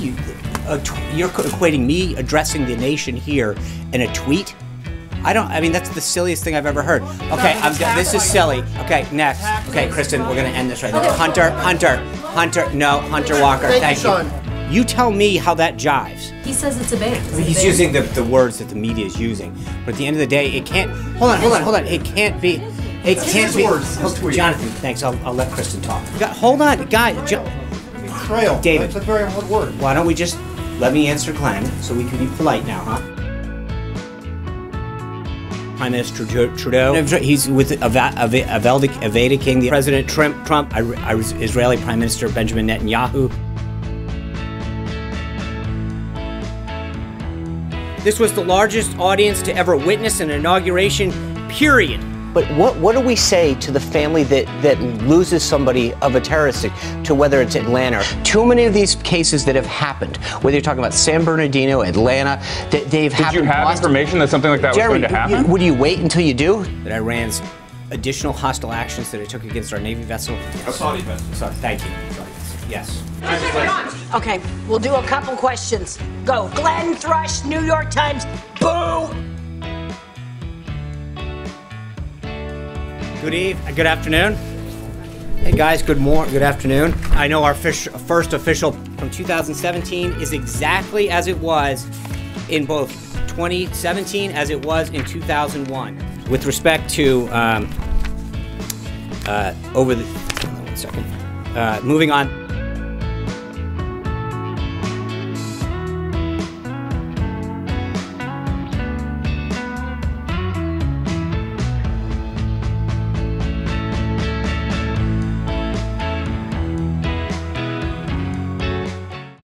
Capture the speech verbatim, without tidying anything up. you, a t you're equating me addressing the nation here in a tweet? I don't, I mean, that's the silliest thing I've ever heard. Okay, I'm done. This is silly. Okay, next. Okay, Kristen, we're going to end this right there. Hunter, Hunter, Hunter, no, Hunter Walker. Thank you. You tell me how that jives. He says it's a bait. He's using the, the words that the media is using. But at the end of the day, it can't, hold on, hold on, hold on. It can't be, it can't be. Jonathan, thanks. I'll, I'll let Kristen talk. Hold on, guys. Trail. David. That's a very hard word. Why don't we just, let me answer Glenn so we can be polite now, huh? Prime Minister Trudeau. He's with Avedic King, the President Trump, Trump, Israeli Prime Minister Benjamin Netanyahu. This was the largest audience to ever witness an inauguration, period. But what, what do we say to the family that, that loses somebody of a terrorist, to whether it's Atlanta? Too many of these cases that have happened, whether you're talking about San Bernardino, Atlanta, that they've happened. Did you have Boston. information that something like that Jeremy, was going to happen? You, would you wait until you do? That Iran's additional hostile actions that it took against our Navy vessel. Yes. A Saudi vessel. Sorry, thank you. Sorry. Yes. Okay, we'll do a couple questions. Go. Glenn Thrush, New York Times. Boo! Good eve. Good afternoon. Hey guys, good morning. Good afternoon. I know our fish, first official from two thousand seventeen is exactly as it was in both twenty seventeen as it was in two thousand one. With respect to um, uh, over the, hold on one second. Uh, moving on.